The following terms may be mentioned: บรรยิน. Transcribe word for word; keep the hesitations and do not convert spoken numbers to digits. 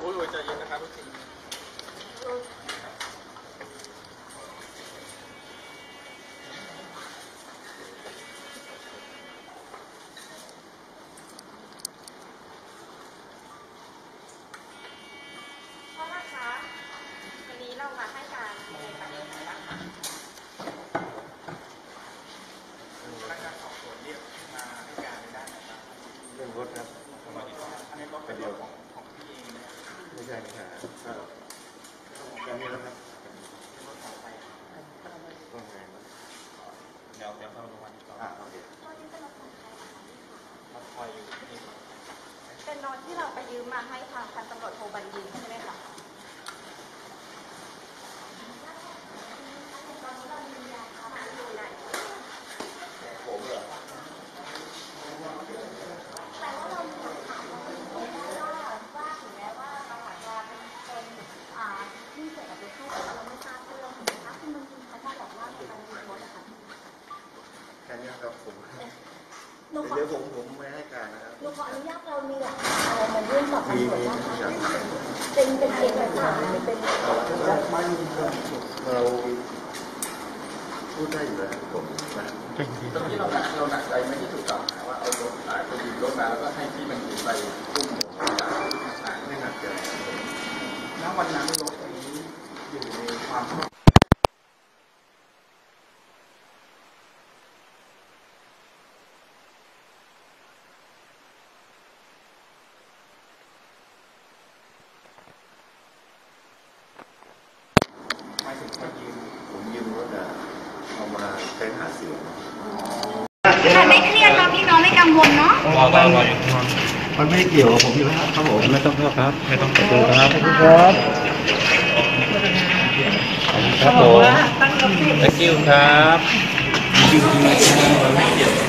โอ้ยใจเย็นนะครับทุกทีเป็นโน้ตที่เราไปยืมมาให้ทางพันตำรวจโทบัญญินใช่ไหมคะเดี๋ยวผมผมไม่ให้การนะครับหนูขออนุญาตเรามีหลักฐานอะไรมายื่นต่อตำรวจบ้างคะเป็นเป็นเอกสารเป็นเป็นเราพูดได้อยู่แล้วผมตรงนี้เราเราหนักใจไม่ที่ถูกกล่าวหาว่าเอารถมาไปยืมรถมาแล้วก็ให้พี่มันยืมไปพุ่งไม่หนักใจณวันนั้นรถนี้อยู่ในความไม่เครียดนะพี่น้องไม่กังวลเนาะมันไม่เกี่ยวกับผมอยู่แล้วครับผมไม่ต้องครับไม่ต้องขอโทษครับขอบคุณครับครับผม thank you ครับ